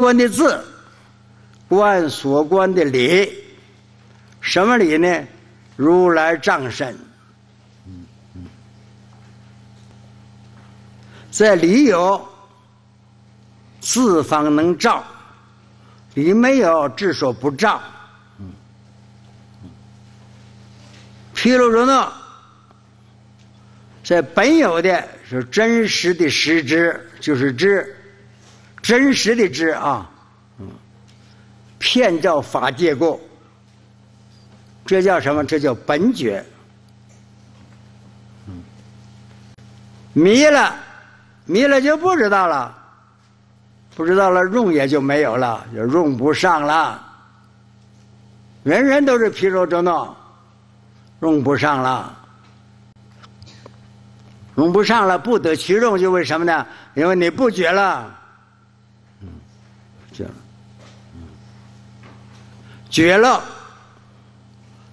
观的治，观所观的理，什么理呢？如来藏身。在理有，自方能照；理没有，智所不照。毗卢遮那，在本有的是真实的实知，就是知。 真实的知啊，遍照法界故，这叫什么？这叫本觉。迷了，迷了就不知道了，不知道了，用也就没有了，也用不上了。人人都是毗卢遮那，用不上了。 用不上了，不得其用，就为什么呢？因为你不觉了。 觉了，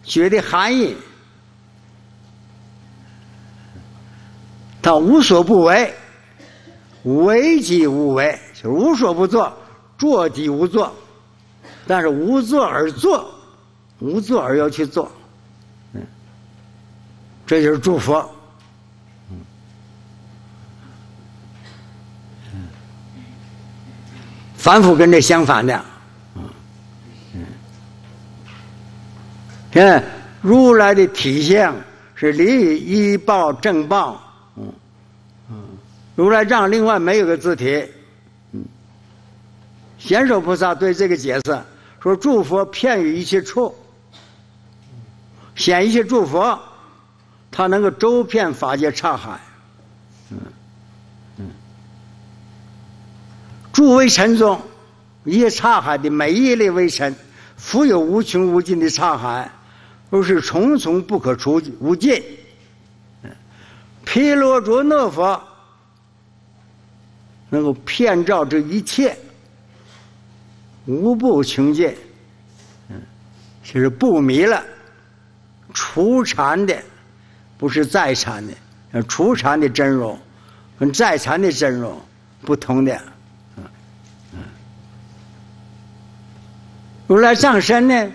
觉的含义，他无所不为，为即无为，就是无所不作，做即无做，但是无做而做，无做而要去做，这就是诸佛。凡夫跟这相反的。 嗯，如来的体相是离一报正报，如来藏另外没有个字体，贤首菩萨对这个解释说：诸佛遍于一切处，显一切诸佛，他能够周遍法界刹海，诸微尘中，一刹海的每一类微尘，复有无穷无尽的刹海。 都是重重不可除无尽。毗卢遮那佛能够遍照这一切，无不穷尽。就是不迷了，除禅的不是在禅的，除禅的真容跟在禅的真容不同的。如来藏身呢？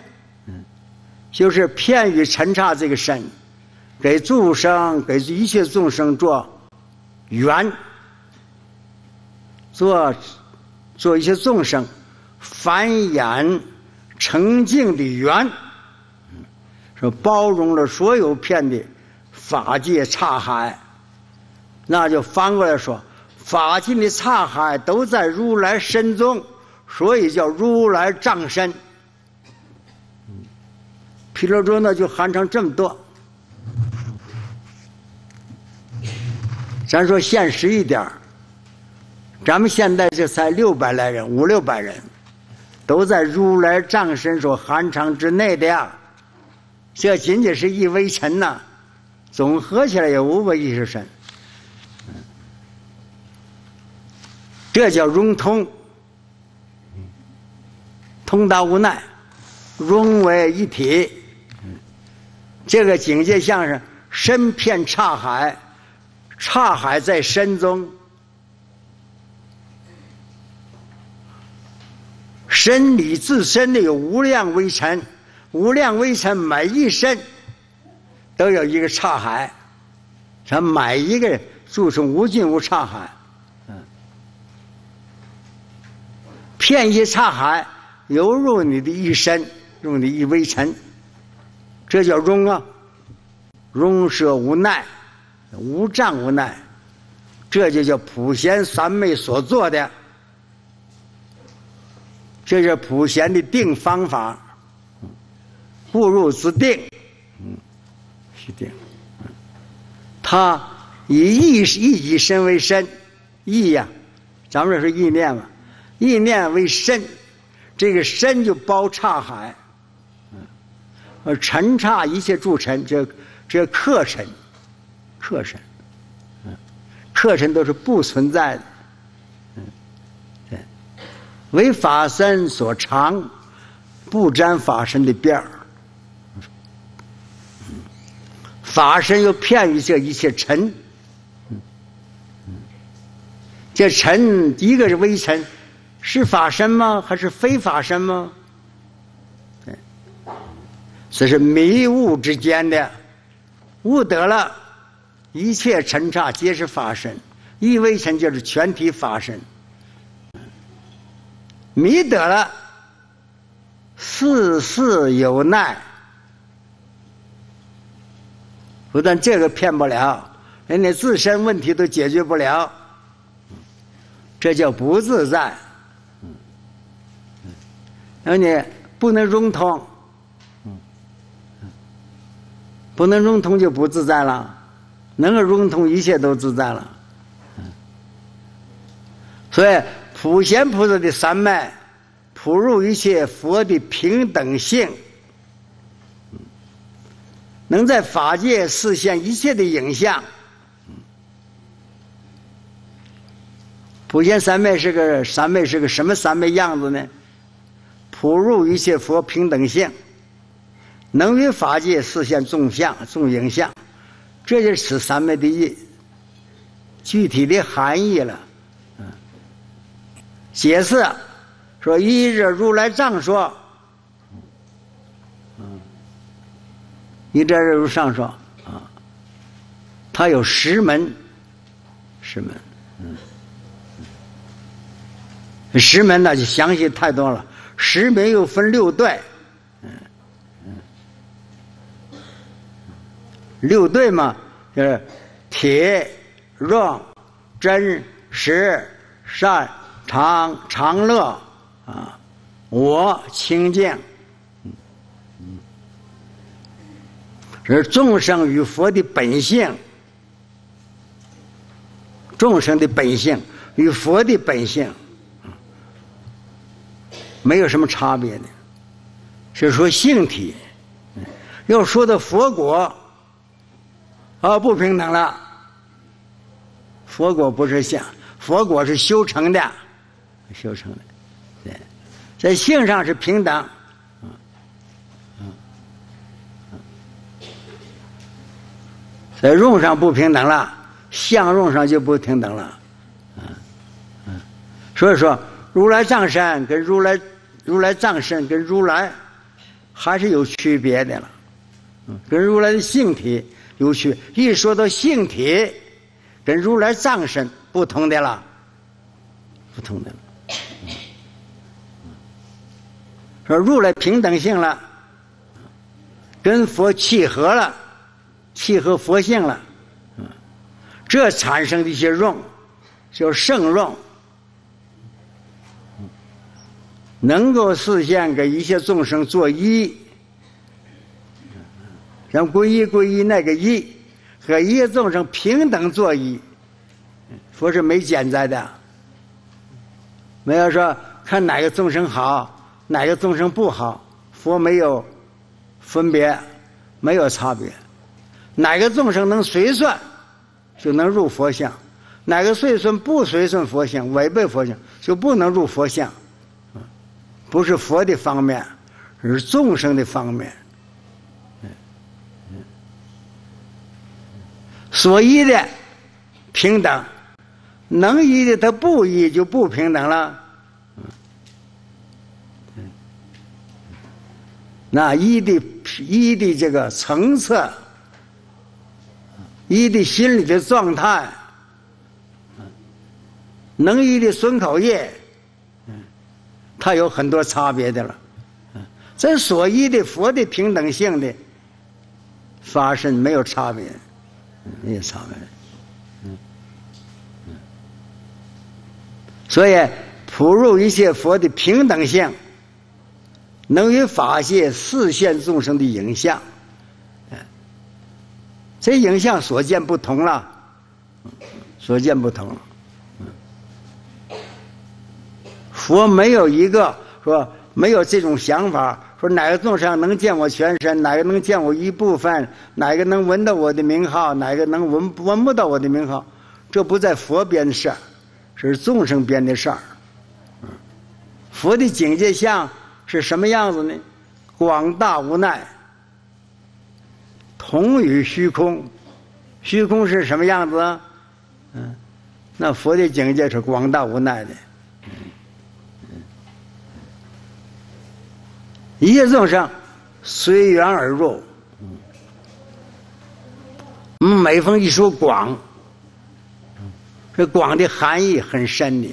就是偏于尘刹这个身，给众生，给一切众生做缘，做一些众生繁衍成净的缘，说包容了所有片的法界刹海，那就翻过来说，法界的刹海都在如来身中，所以叫如来藏身。 毗卢遮那就含成这么多。咱说现实一点咱们现在这才600来人，500、600人，都在如来藏身所含藏之内的呀。这仅仅是一微尘呐，总合起来也510身。这叫融通，通达无碍，融为一体。 这个境界像是身遍刹海，刹海在身中，身里自身的有无量微尘，无量微尘每一身都有一个刹海，它每一个注重无尽无刹海，遍一刹海流入你的一身，入你一微尘。 这叫容啊，容舍无奈，无障无奈，这就叫普贤三昧所做的，这是普贤的定方法，不入自定，是定。他以身为身，意呀、咱们这是意念嘛，意念为身，这个身就包刹海。 尘刹一切诸尘，这客尘，客尘，客尘都是不存在的，对，为法身所长，不沾法身的边儿，法身又遍于这一切尘，这尘一个是微尘，是法身吗？还是非法身吗？对，所以是迷悟之间的，悟得了，一切尘刹皆是法身，一微尘就是全体法身。迷得了，事事有难。不但这个骗不了，连你自身问题都解决不了，这叫不自在。 然后你不能融通，不能融通就不自在了。能够融通，一切都自在了。所以普贤菩萨的三昧，普入一切佛的平等性，能在法界实现一切的影像。普贤三昧是个什么三昧样子呢？ 普入一切佛平等性，能于法界实现众相、众影像，这就是此三昧的意具体的含义了。解释说依着如来藏说，依着如上说啊，它有十门，十门那就详细太多了。 十门又分6对，6对嘛，就是铁、瓮、真、实、善、常乐啊，我清净，是众生与佛的本性，众生的本性与佛的本性。 没有什么差别的，是说性体。要说到佛果，啊，不平等了。佛果不是相，佛果是修成的，修成的。对，在性上是平等。在用上不平等了，相用上就不平等了。所以说，如来藏身跟如来藏身跟如来还是有区别的了，跟如来的性体有区别。一说到性体，跟如来藏身不同的了，不同的了。说如来平等性了，跟佛契合了，契合佛性了，这产生的一些用，叫圣用。 能够实现给一切众生做一，像归一那个一，和一切众生平等做一，佛是没拣择的，没有说看哪个众生好，哪个众生不好，佛没有分别，没有差别，哪个众生能随顺，就能入佛像，哪个随顺不随顺佛像，违背佛像就不能入佛像。 不是佛的方面，而是众生的方面。所依的平等，能依的他不依就不平等了。那依的这个层次，依的心理的状态，能依的损口业。 它有很多差别的了，这所依的佛的平等性的发生没有差别，没有差别。所以普入一切佛的平等性，能于法界示现众生的影像，这影像所见不同了，所见不同了。 佛没有一个说没有这种想法，说哪个众生能见我全身，哪个能见我一部分，哪个能闻到我的名号，哪个能闻不到我的名号，这不在佛边的事儿，是众生边的事儿。佛的境界相是什么样子呢？广大无奈，同于虚空。虚空是什么样子啊？那佛的境界是广大无奈的。一切众生随缘而入。每逢一说广，这广的含义很深的，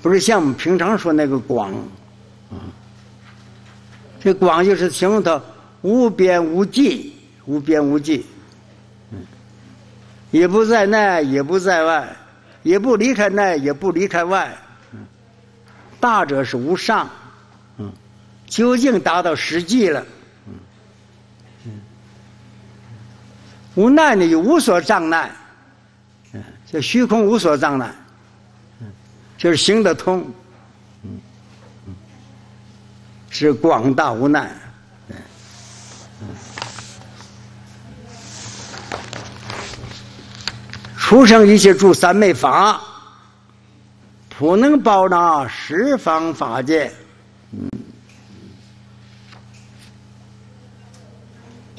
不是像我们平常说那个广。这广就是形容它无边无际，无边无际，也不在内，也不在外，也不离开内，也不离开外。大者是无上，究竟达到实际了。无奈呢，也无所障碍，这虚空无所障碍，就是行得通，是广大无奈。出生一切住三昧法，普能包纳十方法界。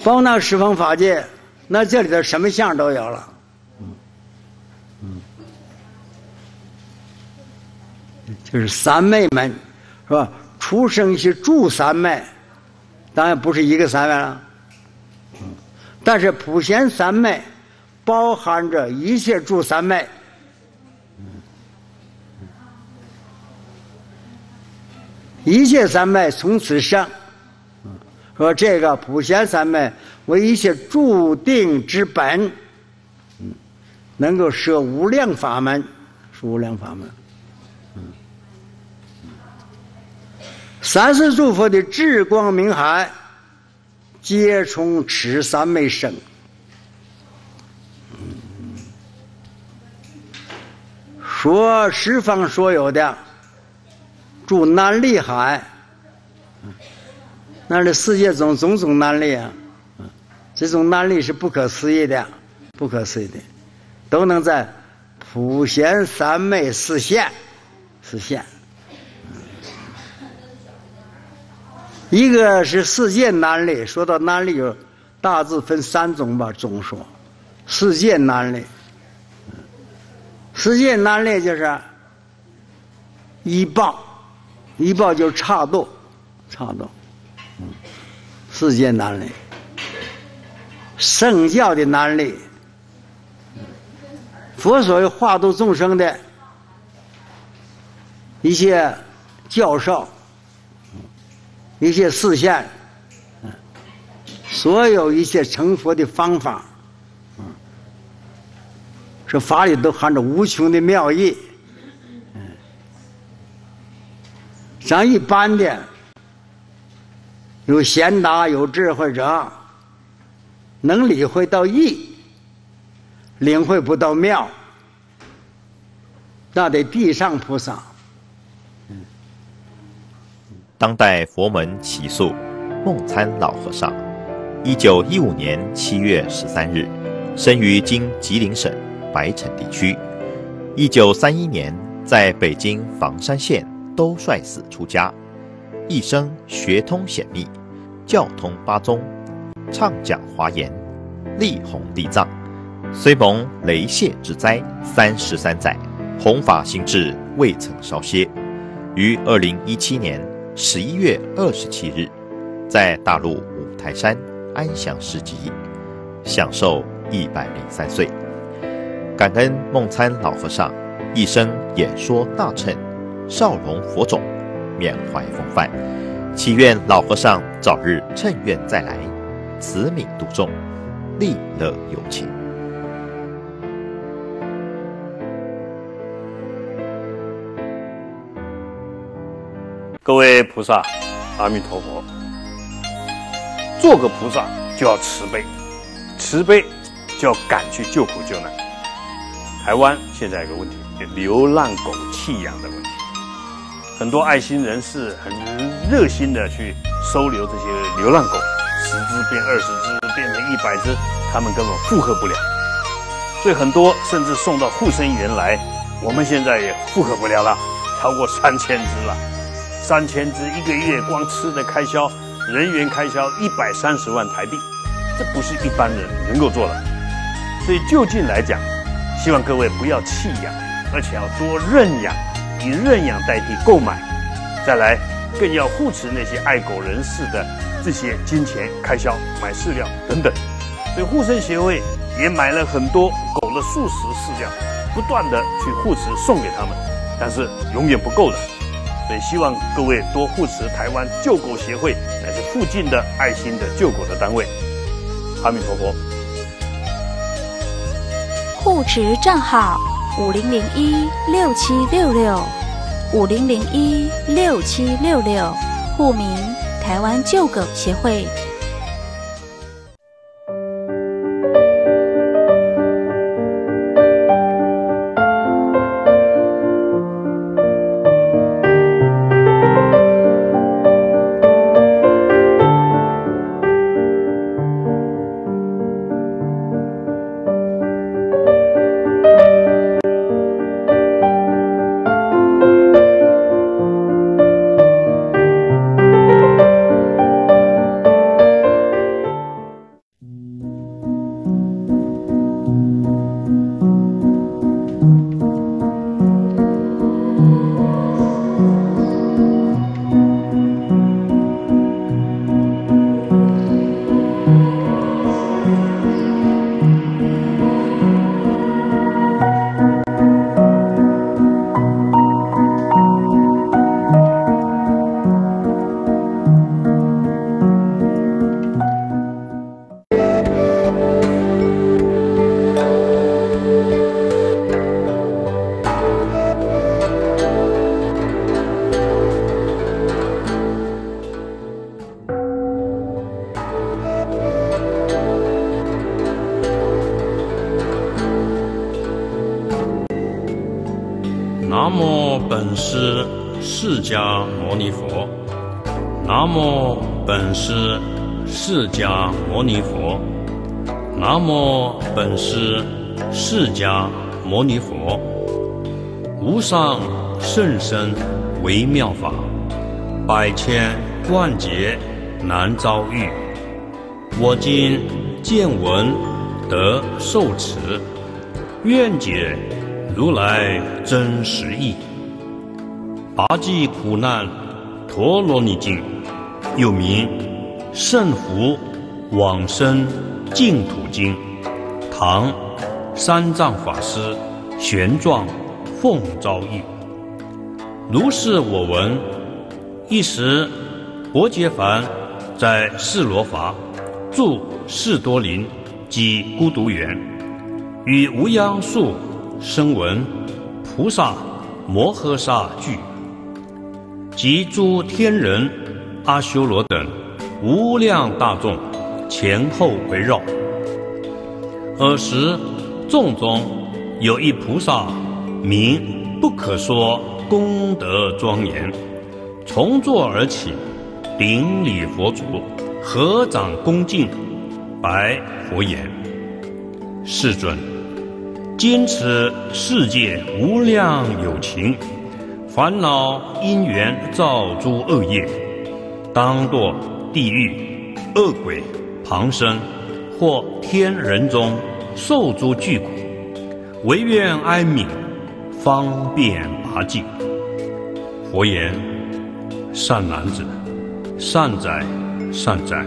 包纳十方法界，那这里头什么相都有了。就是三昧门，是吧？出生一切住三昧，当然不是一个三昧了。但是普贤三昧包含着一切诸三昧，一切三昧从此生。说这个普贤三昧为一切注定之本，能够摄无量法门，是无量法门。三世诸佛的智光明海，皆从此三昧生。说十方所有的住南力海，那是世界中种种南力啊，这种南力是不可思议的，不可思议的，都能在普贤三昧实现，实现。一个是世界南力，说到南力有大致分三种吧，总说世界南力。世界南力就是一报，一报就是差度，差度。世界南力，圣教的南力，佛所谓化度众生的一些教授，一些示现，所有一些成佛的方法。这法里都含着无穷的妙意，咱一般的有贤达有智慧者，能理会到义，领会不到妙，那得地上菩萨。当代佛门起诉梦参老和尚，1915年7月13日，生于今吉林省白城地区，1931年在北京房山县兜率寺出家，一生学通显密，教通八宗，畅讲华严，力弘地藏，虽蒙雷泄之灾33载，弘法心志未曾稍歇。于2017年11月27日，在大陆五台山安详示寂，享受103岁。感恩梦参老和尚一生演说大乘，少容佛种，缅怀风范，祈愿老和尚早日乘愿再来，慈悯度众，利乐有情。各位菩萨，阿弥陀佛。做个菩萨就要慈悲，慈悲就要敢去救苦救难。台湾现在有个问题，流浪狗弃养的问题，很多爱心人士很热心的去收留这些流浪狗，10只变20只，变成100只，他们根本负荷不了，所以很多甚至送到护生园来，我们现在也负荷不了了，超过3000只了，3000只一个月光吃的开销，人员开销130万台币，这不是一般人能够做的。所以就近来讲，希望各位不要弃养，而且要多认养，以认养代替购买。再来，更要护持那些爱狗人士的这些金钱开销，买饲料等等。所以护生协会也买了很多狗的素食饲料，不断的去护持送给他们，但是永远不够的。所以希望各位多护持台湾救狗协会乃至附近的爱心的救狗的单位。阿弥陀佛。护持账号50016766。 50016766，户名台湾救狗协会。摩尼佛，无上甚深微妙法，百千万劫难遭遇。我今见闻得受持，愿解如来真实义。拔济苦难陀罗尼经，又名胜福往生净土经，唐三藏法师玄奘奉诏译。如是我闻。一时，薄伽梵在室罗伐住士多林及孤独园，与无央树声闻菩萨摩诃萨聚，及诸天人、阿修罗等无量大众前后围绕。尔时，众中有一菩萨，名不可说功德庄严，从座而起，顶礼佛足，合掌恭敬，白佛言：“世尊，今此世界无量有情，烦恼因缘造诸恶业，当堕地狱、恶鬼、旁生或天人中，受诸巨苦，唯愿哀悯，方便拔济。”佛言：“善男子，善哉，善哉！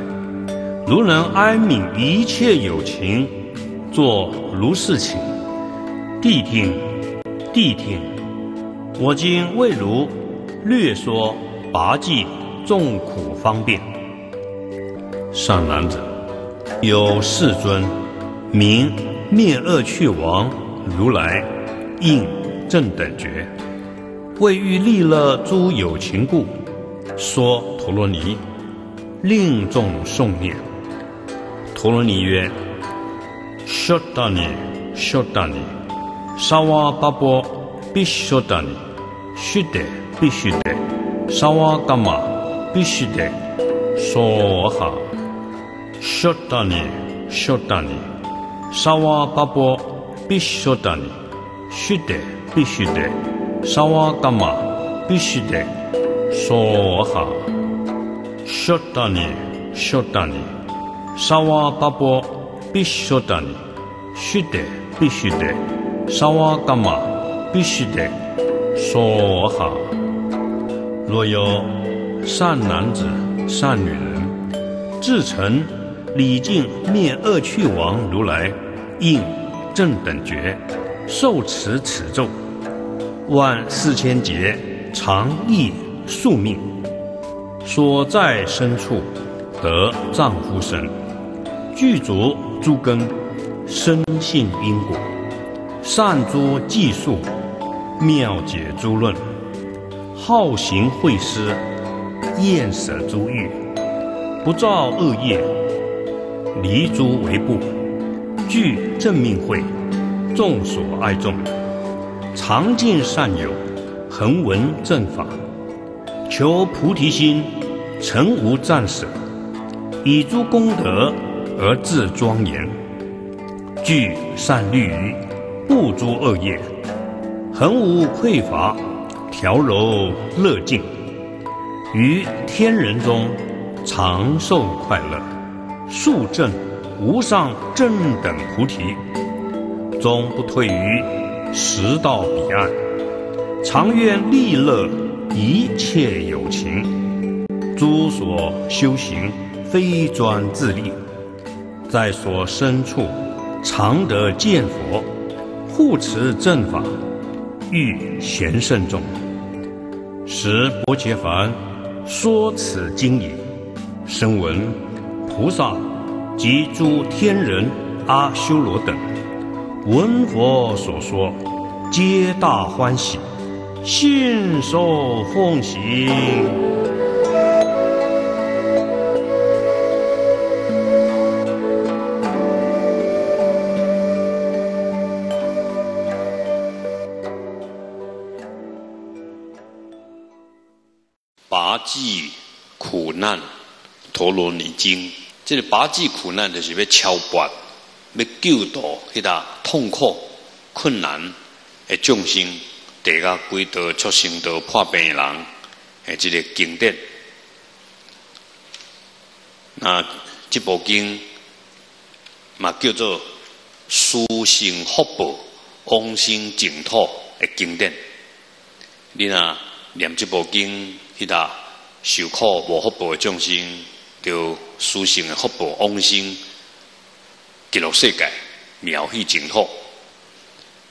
如能哀悯一切有情，作如是情。谛听，谛听！我今为汝略说拔济众苦方便。善男子，有世尊，名灭恶去王如来，应正等觉，为欲利乐诸有情故，说陀罗尼，令众诵念。陀罗尼曰：舍达尼，舍达尼，沙瓦巴波，必舍达尼，须得，必须得，沙瓦伽玛，必须得，娑哈，舍达尼，舍达尼。 沙瓦巴波必须达尼，须得必须得，沙瓦伽玛必须得，娑哈，须达尼须达尼，沙瓦巴波必须达尼，须得必须得，沙瓦伽玛必须得，娑哈。若有善男子、善女人，至诚礼敬灭恶趣王如来，应正等觉，受持此咒，14,000劫，常忆宿命，所在身处得丈夫身，具足诸根，深信因果，善诸技术，妙解诸论，好行慧施，厌舍诸欲，不造恶业，离诸为怖，具正命慧，众所爱众，常敬善友，恒闻正法，求菩提心，诚无战舍，以诸功德而自庄严，具善律仪，不诸恶业，恒无匮乏，调柔乐净，于天人中常受快乐，速证无上正等菩提，终不退于十道彼岸，常愿利乐一切有情，诸所修行，非专自利，在所身处常得见佛，护持正法，遇贤圣众，时薄伽梵说此经已，声闻菩萨及诸天人阿修罗等，闻佛所说，皆大欢喜，信受奉行。拔济苦难陀罗尼经，这个拔济苦难就是要超拔，要救度迄搭痛苦、困难的众生，地下鬼道、畜生道、破病人，诶，这个经典。那这部经嘛叫做殊胜福报、往生净土的经典。你呐念这部经。迄搭受苦无福报的众生，就殊胜的福报往生极乐世界妙趣净土。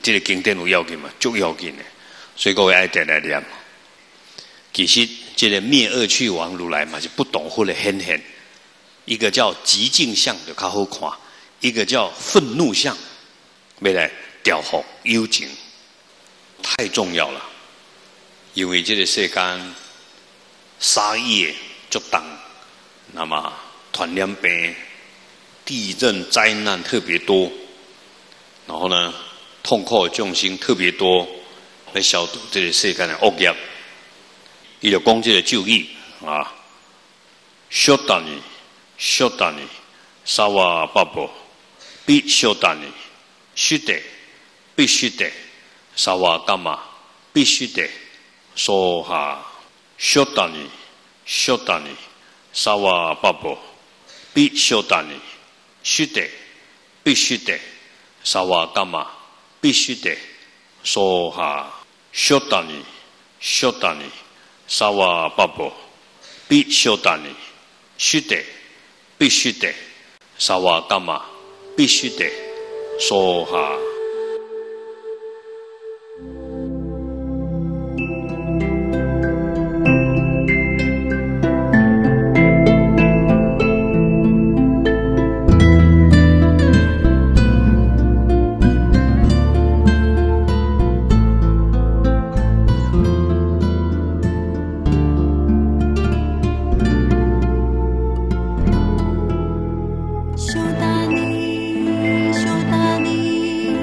这个经典有要紧嘛？足要紧的，所以各位爱点来念。其实，这个灭恶趣王如来嘛，是不懂或者显现。一个叫极静相就较好看，一个叫愤怒相，要来调伏幽情，太重要了。因为这个世间。杀业足重，那么传染病、地震灾难特别多，然后呢，痛苦的众生特别多，来消除这个世间的恶业。伊就讲这个咒语啊，小达尼，小达尼，萨瓦巴布，必小达尼，须得，必须得，萨瓦伽玛，必须得，说哈。小达尼，小达尼，萨瓦巴布，必小达尼，须得，必须得，萨瓦伽玛，必须得，娑哈，小达尼，小达尼，萨瓦巴布，必小达尼，须得，必须得，萨瓦伽玛，必须得，娑哈。修达尼，修达尼。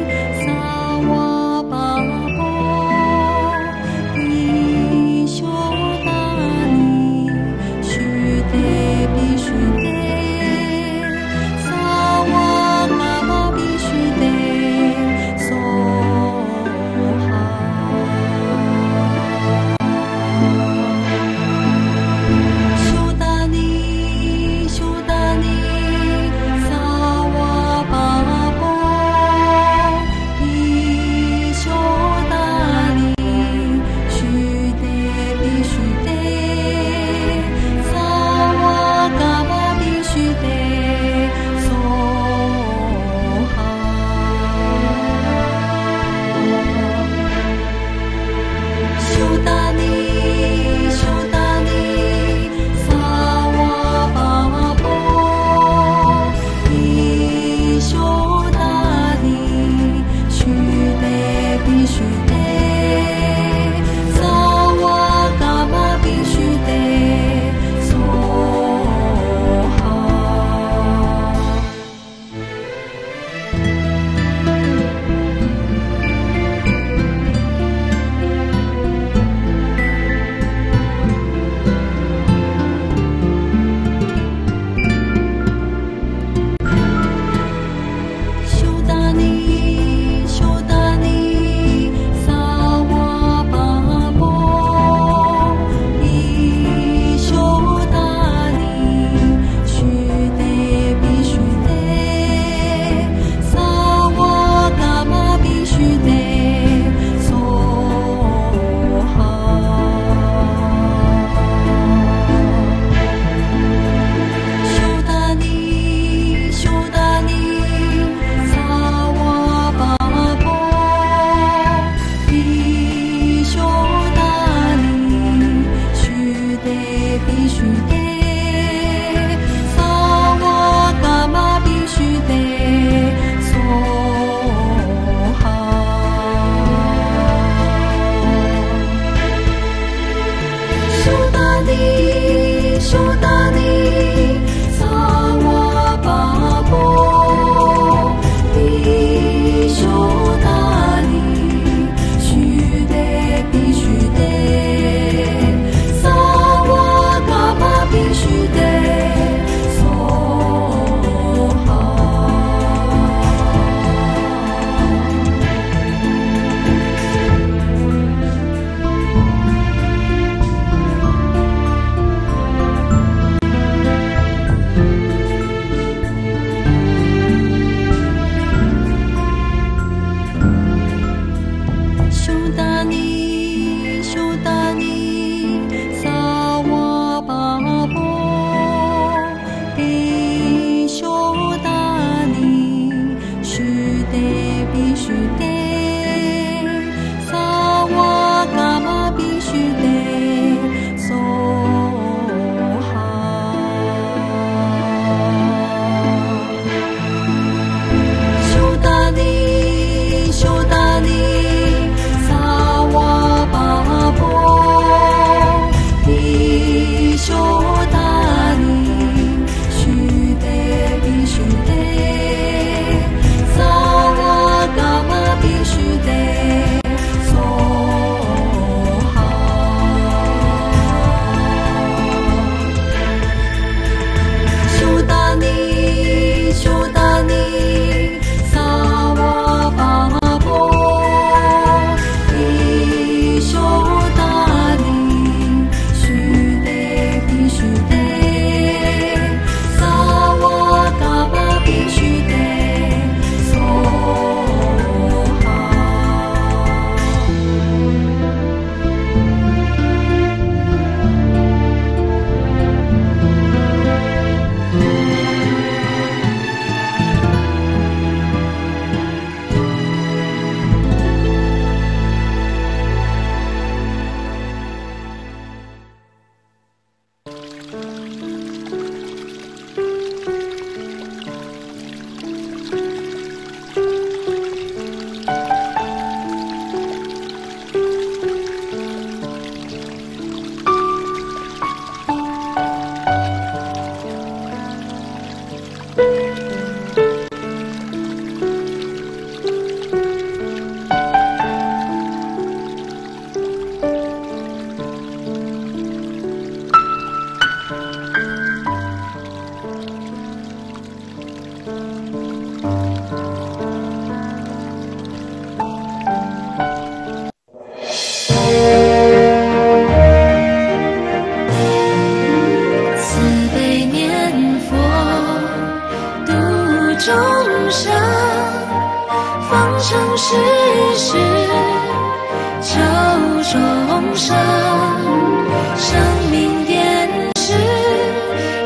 生命电视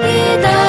一代。